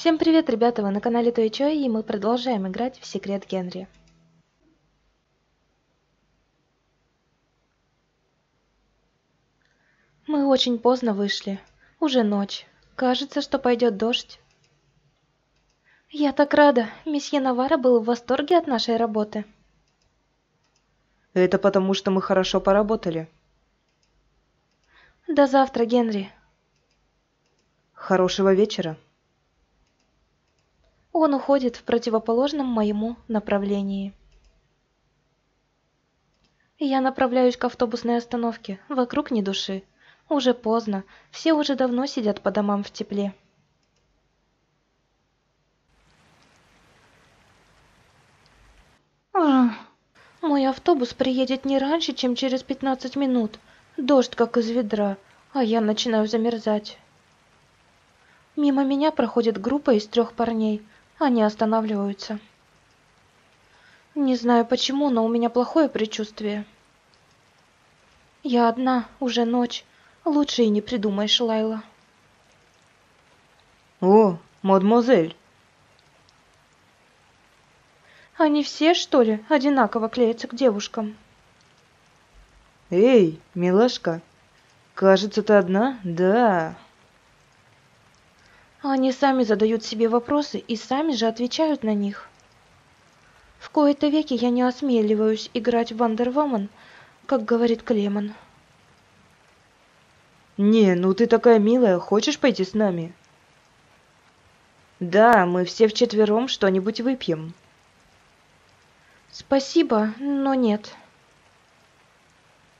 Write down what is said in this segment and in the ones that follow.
Всем привет, ребята! Вы на канале Той Чой, и мы продолжаем играть в секрет Генри. Мы очень поздно вышли. Уже ночь. Кажется, что пойдет дождь. Я так рада! Месье Навара был в восторге от нашей работы. Это потому, что мы хорошо поработали. До завтра, Генри. Хорошего вечера. Он уходит в противоположном моему направлении. Я направляюсь к автобусной остановке. Вокруг ни души. Уже поздно. Все уже давно сидят по домам в тепле. Мой автобус приедет не раньше, чем через 15 минут. Дождь как из ведра, а я начинаю замерзать. Мимо меня проходит группа из 3 парней. Они останавливаются. Не знаю почему, но у меня плохое предчувствие. Я одна, уже ночь. Лучше и не придумаешь, Лайла. О, мадемуазель. Они все, что ли, одинаково клеятся к девушкам? Эй, милашка, кажется, ты одна? Да. Они сами задают себе вопросы и сами же отвечают на них. В кои-то веки я не осмеливаюсь играть в Wonder Woman, как говорит Клеман. Не, ну ты такая милая, хочешь пойти с нами? Да, мы все вчетвером что-нибудь выпьем. Спасибо, но нет.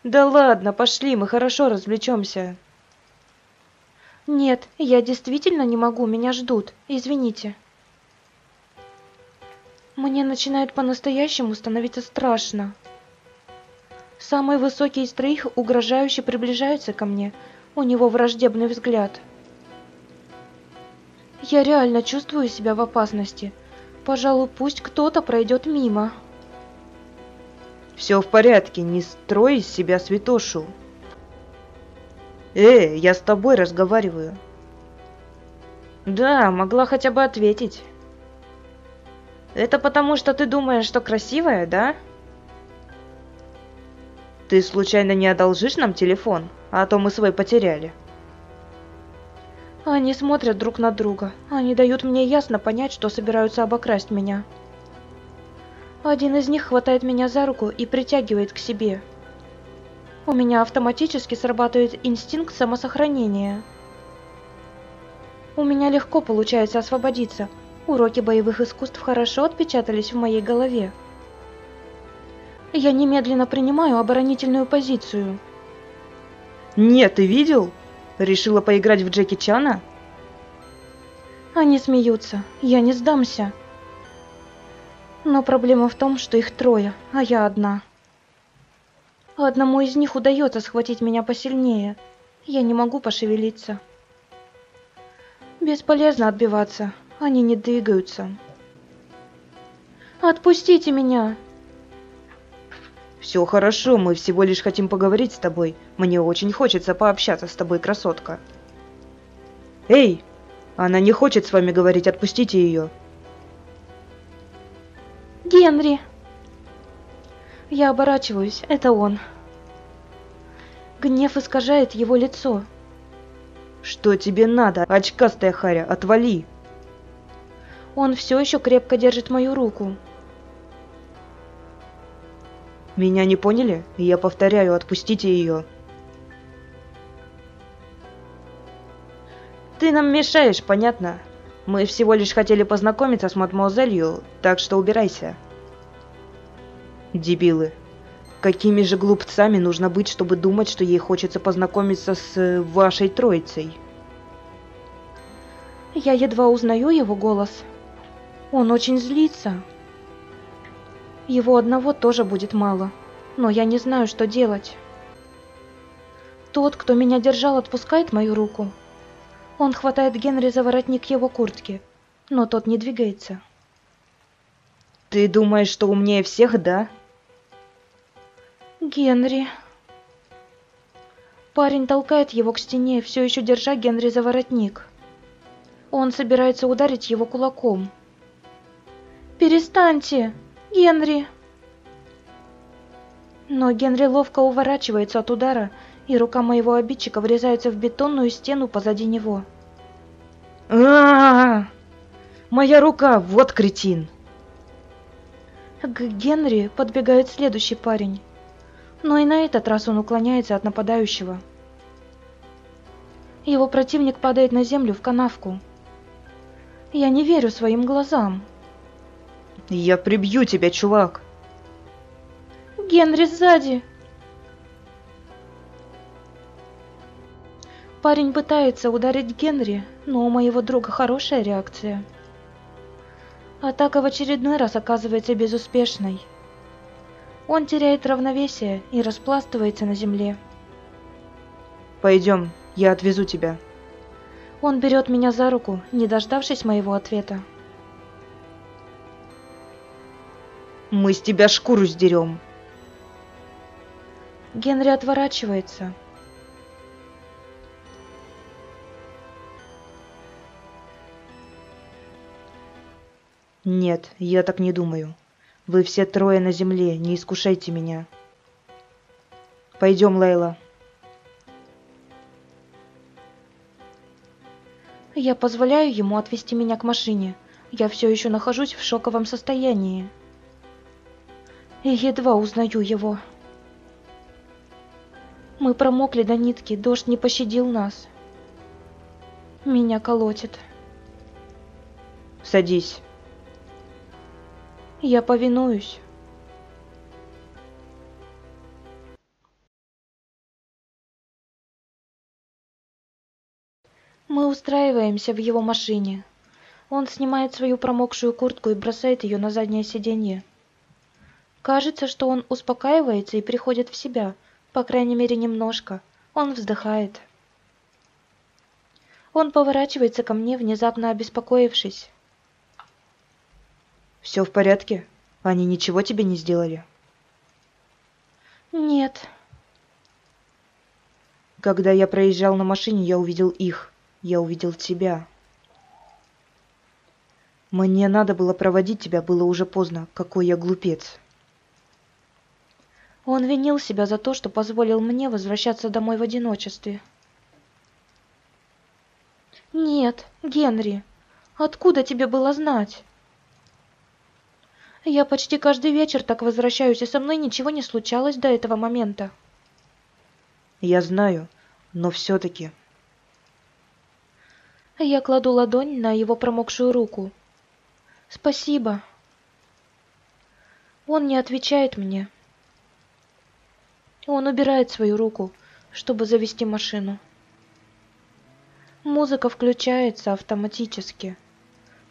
Да ладно, пошли, мы хорошо развлечемся. Нет, я действительно не могу, меня ждут, извините. Мне начинает по-настоящему становиться страшно. Самый высокий из 3 угрожающе приближается ко мне, у него враждебный взгляд. Я реально чувствую себя в опасности. Пожалуй, пусть кто-то пройдет мимо. Все в порядке, не строй из себя святошу. Эй, я с тобой разговариваю. Да, могла хотя бы ответить. Это потому, что ты думаешь, что красивая, да? Ты случайно не одолжишь нам телефон, а то мы свой потеряли. Они смотрят друг на друга. Они дают мне ясно понять, что собираются обокрасть меня. Один из них хватает меня за руку и притягивает к себе. У меня автоматически срабатывает инстинкт самосохранения. У меня легко получается освободиться. Уроки боевых искусств хорошо отпечатались в моей голове. Я немедленно принимаю оборонительную позицию. Нет, ты видел? Решила поиграть в Джеки Чана? Они смеются. Я не сдамся. Но проблема в том, что их 3, а я одна. Одному из них удается схватить меня посильнее. Я не могу пошевелиться. Бесполезно отбиваться. Они не двигаются. Отпустите меня! Все хорошо, мы всего лишь хотим поговорить с тобой. Мне очень хочется пообщаться с тобой, красотка. Эй! Она не хочет с вами говорить, отпустите ее. Генри! Я оборачиваюсь, это он. Гнев искажает его лицо. Что тебе надо, очкастая харя, отвали! Он все еще крепко держит мою руку. Меня не поняли? Я повторяю, отпустите ее. Ты нам мешаешь, понятно? Мы всего лишь хотели познакомиться с мадемуазелью, так что убирайся. Дебилы. Какими же глупцами нужно быть, чтобы думать, что ей хочется познакомиться с вашей троицей? Я едва узнаю его голос. Он очень злится. Его одного тоже будет мало. Но я не знаю, что делать. Тот, кто меня держал, отпускает мою руку. Он хватает Генри за воротник его куртки, но тот не двигается. Ты думаешь, что умнее всех, да? Генри. Парень толкает его к стене, все еще держа Генри за воротник. Он собирается ударить его кулаком. «Перестаньте, Генри!» Но Генри ловко уворачивается от удара, и рука моего обидчика врезается в бетонную стену позади него. «А-а-а! Моя рука! Вот кретин!» К Генри подбегает следующий парень, но и на этот раз он уклоняется от нападающего. Его противник падает на землю в канавку. Я не верю своим глазам. «Я прибью тебя, чувак!» «Генри сзади!» Парень пытается ударить Генри, но у моего друга хорошая реакция. Атака в очередной раз оказывается безуспешной. Он теряет равновесие и распластывается на земле. «Пойдем, я отвезу тебя». Он берет меня за руку, не дождавшись моего ответа. «Мы с тебя шкуру сдерем». Генри отворачивается. «Нет, я так не думаю. Вы все трое на земле, не искушайте меня. Пойдем, Лайла». Я позволяю ему отвезти меня к машине. Я все еще нахожусь в шоковом состоянии. И едва узнаю его. Мы промокли до нитки, дождь не пощадил нас. Меня колотит. «Садись». Я повинуюсь. Мы устраиваемся в его машине. Он снимает свою промокшую куртку и бросает ее на заднее сиденье. Кажется, что он успокаивается и приходит в себя, по крайней мере немножко. Он вздыхает. Он поворачивается ко мне, внезапно обеспокоившись. «Все в порядке? Они ничего тебе не сделали?» «Нет». «Когда я проезжал на машине, я увидел их. Я увидел тебя. Мне надо было проводить тебя, было уже поздно. Какой я глупец». Он винил себя за то, что позволил мне возвращаться домой в одиночестве. «Нет, Генри, откуда тебе было знать? Я почти каждый вечер так возвращаюсь, и со мной ничего не случалось до этого момента». «Я знаю, но все-таки...» Я кладу ладонь на его промокшую руку. «Спасибо». Он не отвечает мне. Он убирает свою руку, чтобы завести машину. Музыка включается автоматически.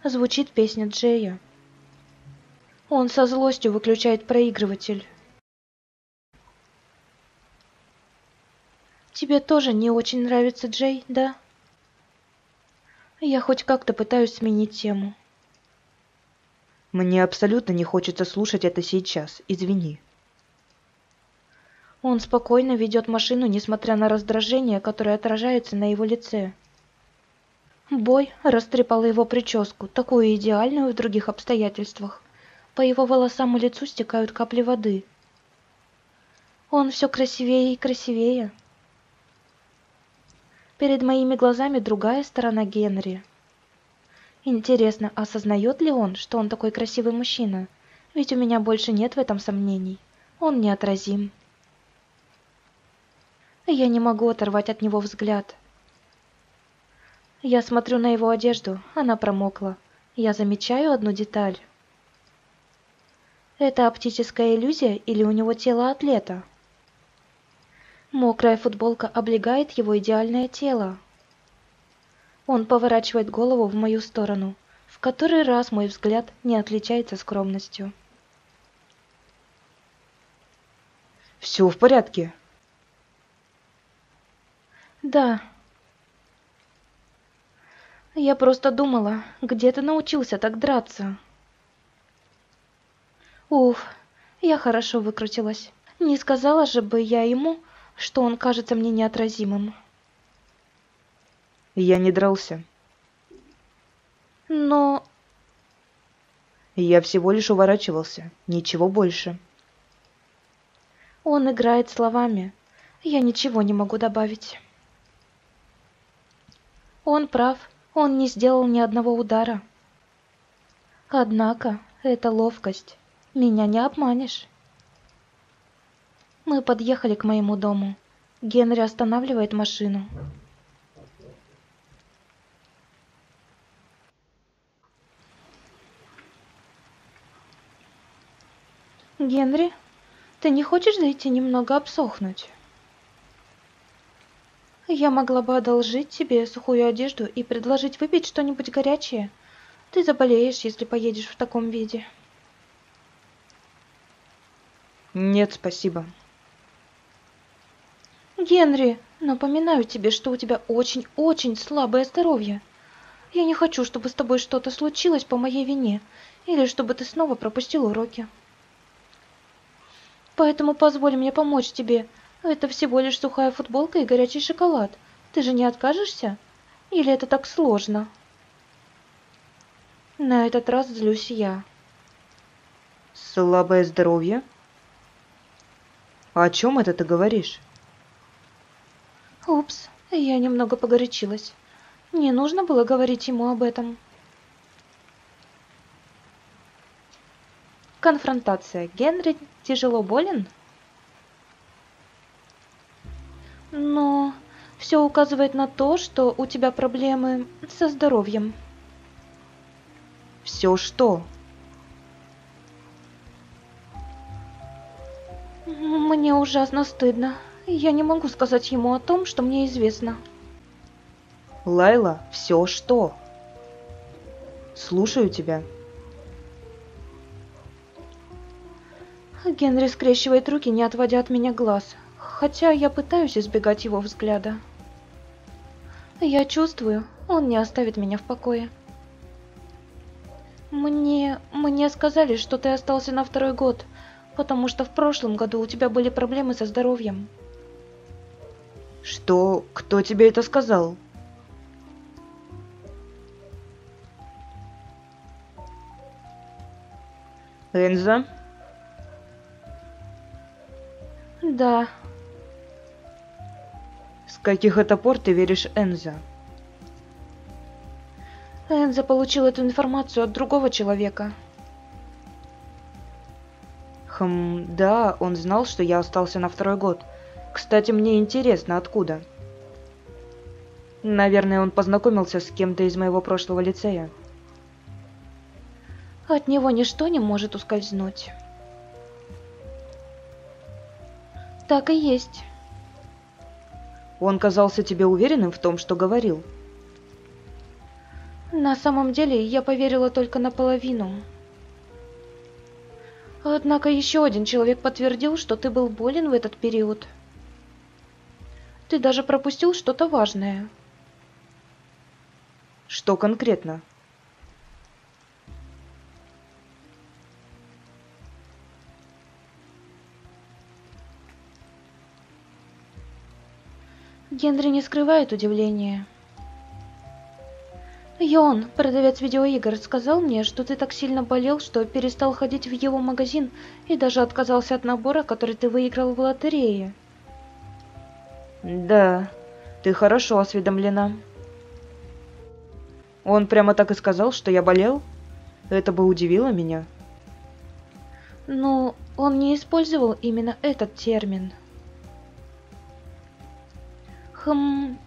Звучит песня Джея. Он со злостью выключает проигрыватель. «Тебе тоже не очень нравится Джей, да?» Я хоть как-то пытаюсь сменить тему. «Мне абсолютно не хочется слушать это сейчас, извини». Он спокойно ведет машину, несмотря на раздражение, которое отражается на его лице. Бой растрепал его прическу, такую идеальную в других обстоятельствах. По его волосам и лицу стекают капли воды. Он все красивее и красивее. Перед моими глазами другая сторона Генри. Интересно, осознает ли он, что он такой красивый мужчина? Ведь у меня больше нет в этом сомнений. Он неотразим. Я не могу оторвать от него взгляд. Я смотрю на его одежду, она промокла. Я замечаю одну деталь. Это оптическая иллюзия или у него тело атлета? Мокрая футболка облегает его идеальное тело. Он поворачивает голову в мою сторону, в который раз мой взгляд не отличается скромностью. «Все в порядке?» «Да. Я просто думала, где ты научился так драться?» «Уф, я хорошо выкрутилась. Не сказала же бы я ему, что он кажется мне неотразимым». «Я не дрался». Но... Я всего лишь уворачивался, ничего больше. Он играет словами. Я ничего не могу добавить. Он прав, он не сделал ни одного удара. Однако, это ловкость. Меня не обманешь. Мы подъехали к моему дому. Генри останавливает машину. Генри, ты не хочешь зайти немного обсохнуть? Я могла бы одолжить тебе сухую одежду и предложить выпить что-нибудь горячее. Ты заболеешь, если поедешь в таком виде. Нет, спасибо. Генри, напоминаю тебе, что у тебя очень-очень слабое здоровье. Я не хочу, чтобы с тобой что-то случилось по моей вине, или чтобы ты снова пропустил уроки. Поэтому позволь мне помочь тебе. Это всего лишь сухая футболка и горячий шоколад. Ты же не откажешься? Или это так сложно? На этот раз злюсь я. Слабое здоровье? О чем это ты говоришь? Упс, я немного погорячилась. Не нужно было говорить ему об этом. Конфронтация. Генри тяжело болен? Но все указывает на то, что у тебя проблемы со здоровьем. Все что? Мне ужасно стыдно. Я не могу сказать ему о том, что мне известно. Лайла, все что? Слушаю тебя. Генри скрещивает руки, не отводя от меня глаз. Хотя я пытаюсь избегать его взгляда. Я чувствую, он не оставит меня в покое. Мне сказали, что ты остался на второй год, потому что в прошлом году у тебя были проблемы со здоровьем. Что? Кто тебе это сказал? Энза? Да. С каких это пор ты веришь Энза? Энза получил эту информацию от другого человека. Да, он знал, что я остался на второй год. Кстати, мне интересно, откуда. Наверное, он познакомился с кем-то из моего прошлого лицея. От него ничто не может ускользнуть. Так и есть. Он казался тебе уверенным в том, что говорил? На самом деле, я поверила только наполовину. Однако еще один человек подтвердил, что ты был болен в этот период. Ты даже пропустил что-то важное. Что конкретно? Генри не скрывает удивления. Йон, продавец видеоигр, сказал мне, что ты так сильно болел, что перестал ходить в его магазин и даже отказался от набора, который ты выиграл в лотерее. Да, ты хорошо осведомлена. Он прямо так и сказал, что я болел? Это бы удивило меня. Но он не использовал именно этот термин.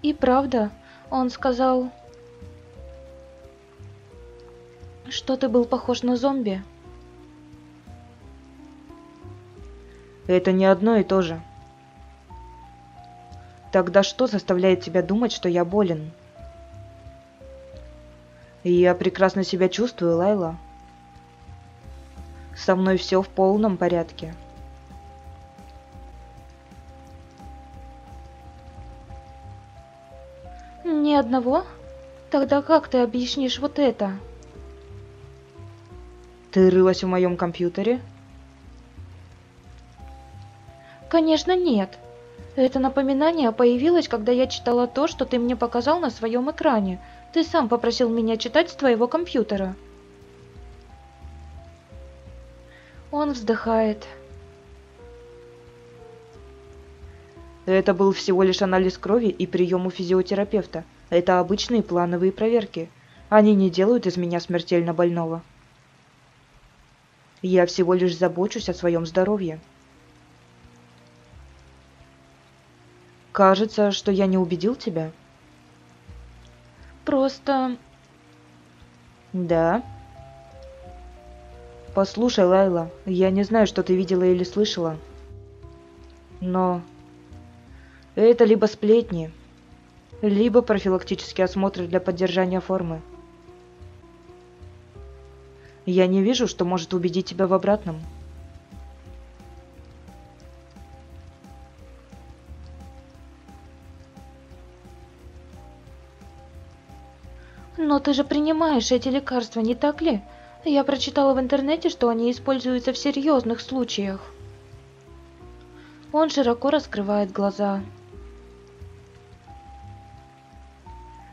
И правда, он сказал, что ты был похож на зомби. Это не одно и то же. Тогда что заставляет тебя думать, что я болен? Я прекрасно себя чувствую, Лайла. Со мной все в полном порядке. Ни одного? Тогда как ты объяснишь вот это? Ты рылась в моем компьютере? Конечно, нет. Это напоминание появилось, когда я читала то, что ты мне показал на своем экране, Ты сам попросил меня читать с твоего компьютера. Он вздыхает. Это был всего лишь анализ крови и прием у физиотерапевта. Это обычные плановые проверки. Они не делают из меня смертельно больного. Я всего лишь забочусь о своем здоровье. Кажется, что я не убедил тебя. Просто... Да. Послушай, Лайла, я не знаю, что ты видела или слышала. Но... Это либо сплетни, либо профилактические осмотры для поддержания формы. Я не вижу, что может убедить тебя в обратном. Но ты же принимаешь эти лекарства, не так ли? Я прочитала в интернете, что они используются в серьезных случаях. Он широко раскрывает глаза.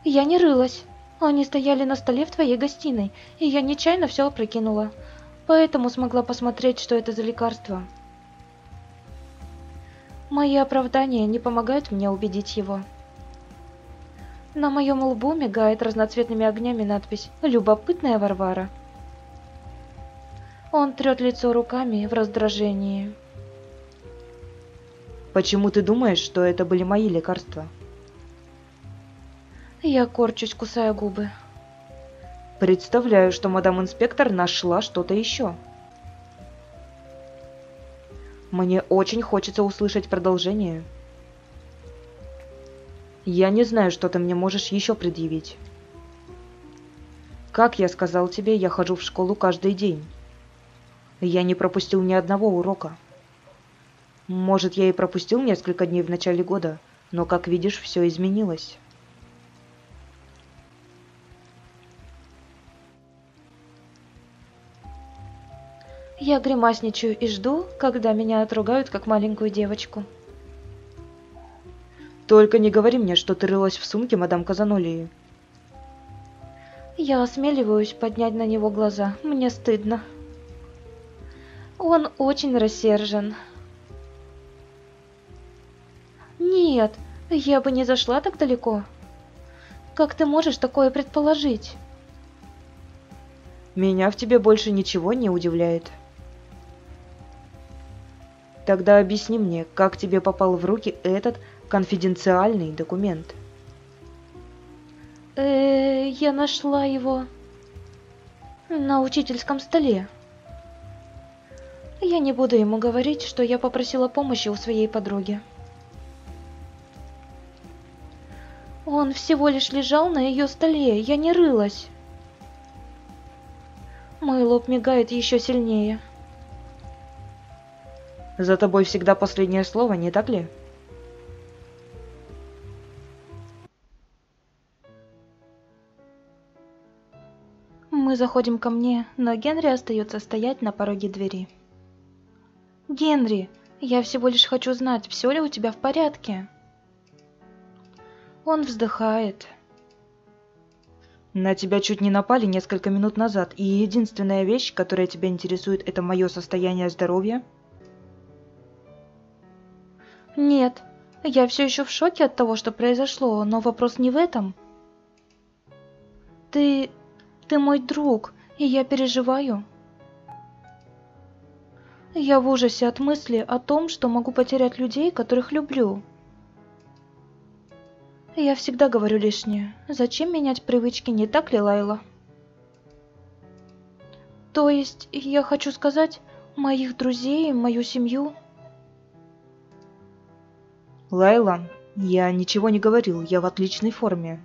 Я не рылась. Они стояли на столе в твоей гостиной, и я нечаянно все опрокинула. Поэтому смогла посмотреть, что это за лекарство. Мои оправдания не помогают мне убедить его. На моем лбу мигает разноцветными огнями надпись «Любопытная Варвара». Он трет лицо руками в раздражении. Почему ты думаешь, что это были мои лекарства? Я корчусь, кусая губы. Представляю, что мадам инспектор нашла что-то еще. Мне очень хочется услышать продолжение. Я не знаю, что ты мне можешь еще предъявить. Как я сказал тебе, я хожу в школу каждый день. Я не пропустил ни одного урока. Может, я и пропустил несколько дней в начале года, но, как видишь, все изменилось. Я гримасничаю и жду, когда меня отругают, как маленькую девочку. Только не говори мне, что ты рылась в сумке мадам Казанули. Я осмеливаюсь поднять на него глаза. Мне стыдно. Он очень рассержен. Нет, я бы не зашла так далеко. Как ты можешь такое предположить? Меня в тебе больше ничего не удивляет. Тогда объясни мне, как тебе попал в руки этот конфиденциальный документ. Я нашла его на учительском столе. Я не буду ему говорить, что я попросила помощи у своей подруги. Он всего лишь лежал на ее столе, я не рылась. Мой лоб мигает еще сильнее. За тобой всегда последнее слово, не так ли? Мы заходим ко мне, но Генри остается стоять на пороге двери. Генри, я всего лишь хочу знать, все ли у тебя в порядке. Он вздыхает. На тебя чуть не напали несколько минут назад, и единственная вещь, которая тебя интересует, это мое состояние здоровья? Нет, я все еще в шоке от того, что произошло, но вопрос не в этом. Ты мой друг, и я переживаю. Я в ужасе от мысли о том, что могу потерять людей, которых люблю. Я всегда говорю лишнее. Зачем менять привычки, не так ли, Лайла? То есть, я хочу сказать, моих друзей, мою семью. Лайла, я ничего не говорил, я в отличной форме.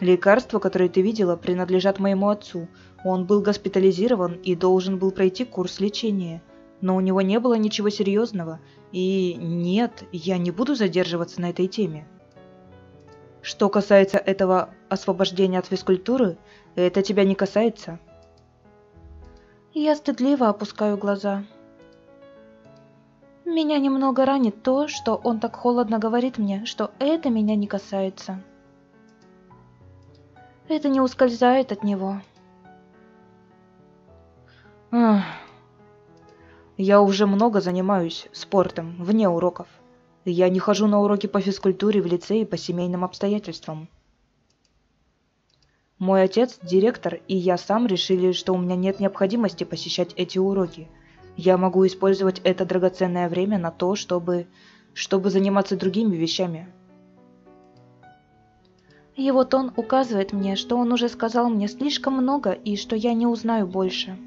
Лекарства, которые ты видела, принадлежат моему отцу. Он был госпитализирован и должен был пройти курс лечения. Но у него не было ничего серьезного. И нет, я не буду задерживаться на этой теме. Что касается этого освобождения от физкультуры, это тебя не касается. Я стыдливо опускаю глаза. Меня немного ранит то, что он так холодно говорит мне, что это меня не касается. Это не ускользает от него. Ах. Я уже много занимаюсь спортом вне уроков. Я не хожу на уроки по физкультуре в лицее по семейным обстоятельствам. Мой отец, директор, и я сам решили, что у меня нет необходимости посещать эти уроки. Я могу использовать это драгоценное время на то, чтобы заниматься другими вещами. Его тон указывает мне, что он уже сказал мне слишком много и что я не узнаю больше.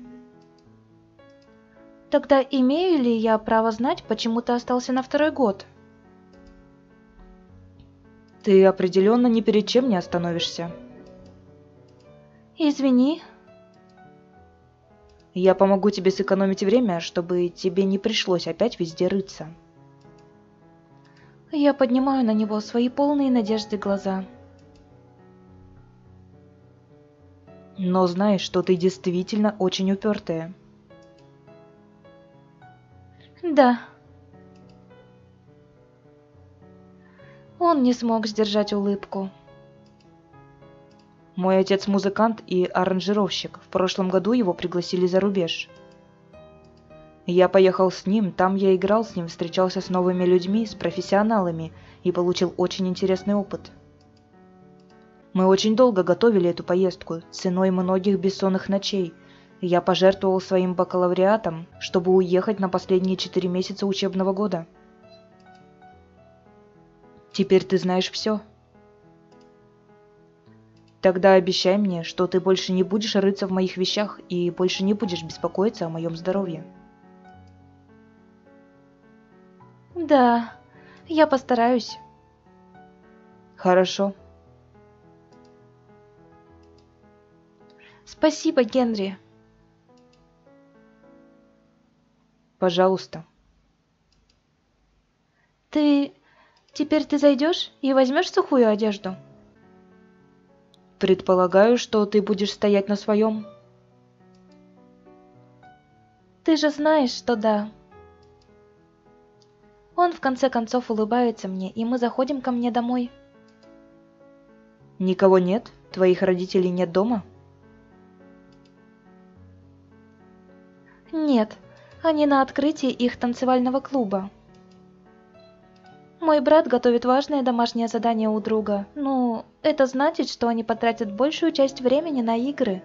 Тогда имею ли я право знать, почему ты остался на второй год? Ты определенно ни перед чем не остановишься. Извини. Я помогу тебе сэкономить время, чтобы тебе не пришлось опять везде рыться. Я поднимаю на него свои полные надежды глаза. Но знаешь, что ты действительно очень упертая. Да. Он не смог сдержать улыбку. Мой отец музыкант и аранжировщик. В прошлом году его пригласили за рубеж. Я поехал с ним, там я играл с ним, встречался с новыми людьми, с профессионалами и получил очень интересный опыт. Мы очень долго готовили эту поездку, ценой многих бессонных ночей. Я пожертвовал своим бакалавриатом, чтобы уехать на последние 4 месяца учебного года. Теперь ты знаешь все. Тогда обещай мне, что ты больше не будешь рыться в моих вещах и больше не будешь беспокоиться о моем здоровье. Да, я постараюсь. Хорошо. Спасибо, Генри. Пожалуйста. Теперь ты зайдешь и возьмешь сухую одежду? Предполагаю, что ты будешь стоять на своем. Ты же знаешь, что да. Он в конце концов улыбается мне, и мы заходим ко мне домой. Никого нет? Твоих родителей нет дома? Нет. Они на открытии их танцевального клуба. Мой брат готовит важное домашнее задание у друга. Ну, это значит, что они потратят большую часть времени на игры.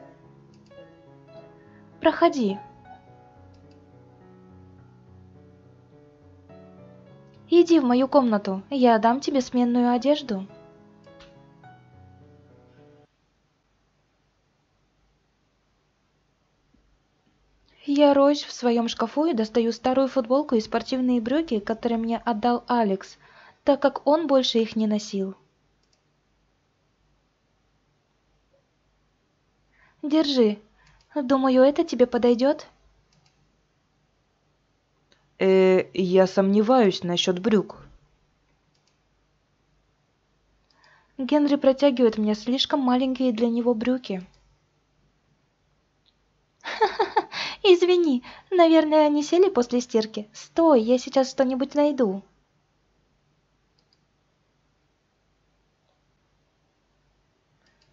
Проходи. Иди в мою комнату, я дам тебе сменную одежду. Я роюсь в своем шкафу и достаю старую футболку и спортивные брюки, которые мне отдал Алекс, так как он больше их не носил. Держи. Думаю, это тебе подойдет? Я сомневаюсь насчет брюк. Генри протягивает мне слишком маленькие для него брюки. Извини, наверное, они сели после стирки. Стой, я сейчас что-нибудь найду.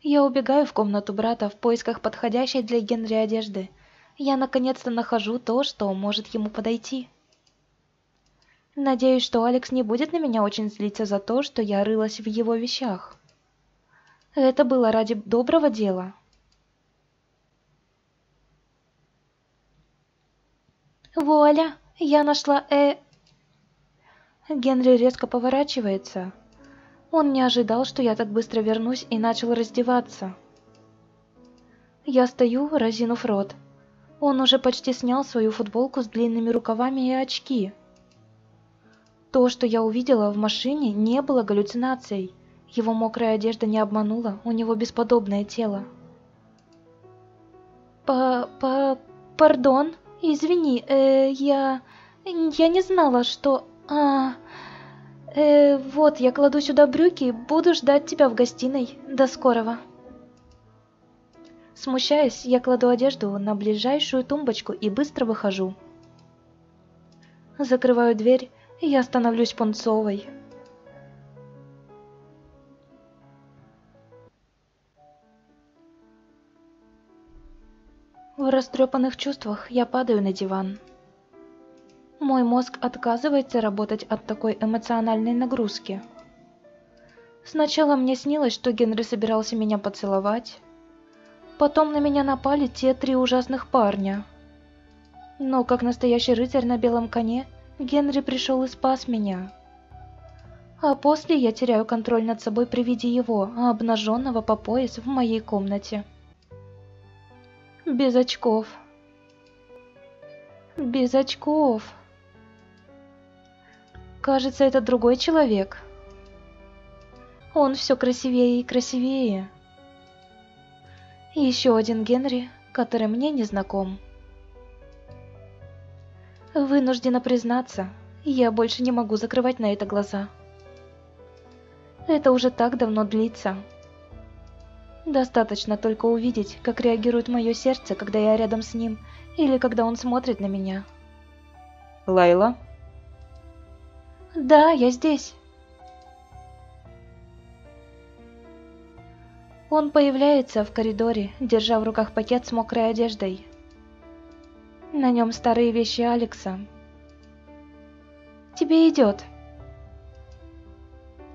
Я убегаю в комнату брата в поисках подходящей для Генри одежды. Я наконец-то нахожу то, что может ему подойти. Надеюсь, что Алекс не будет на меня очень злиться за то, что я рылась в его вещах. Это было ради доброго дела. Вуаля, я нашла Генри резко поворачивается. Он не ожидал, что я так быстро вернусь, и начал раздеваться. Я стою, разинув рот. Он уже почти снял свою футболку с длинными рукавами и очки. То, что я увидела в машине, не было галлюцинацией. Его мокрая одежда не обманула, у него бесподобное тело. Пардон. Извини, я не знала, что... Вот, я кладу сюда брюки, буду ждать тебя в гостиной. До скорого. Смущаясь, я кладу одежду на ближайшую тумбочку и быстро выхожу. Закрываю дверь, и я становлюсь пунцовой. В растрепанных чувствах я падаю на диван. Мой мозг отказывается работать от такой эмоциональной нагрузки. Сначала мне снилось, что Генри собирался меня поцеловать. Потом на меня напали те три ужасных парня. Но как настоящий рыцарь на белом коне, Генри пришел и спас меня. А после я теряю контроль над собой при виде его, обнаженного по пояс в моей комнате. Без очков. Без очков. Кажется, это другой человек. Он все красивее и красивее. Еще один Генри, который мне не знаком. Вынуждена признаться, я больше не могу закрывать на это глаза. Это уже так давно длится. Достаточно только увидеть, как реагирует мое сердце, когда я рядом с ним, или когда он смотрит на меня. Лайла? Да, я здесь. Он появляется в коридоре, держа в руках пакет с мокрой одеждой. На нем старые вещи Алекса. Тебе идет.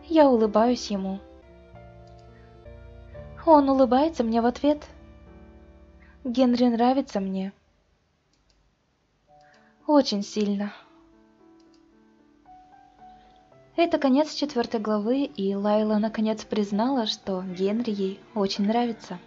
Я улыбаюсь ему. Он улыбается мне в ответ. Генри нравится мне. Очень сильно. Это конец 4 главы, и Лайла наконец признала, что Генри ей очень нравится.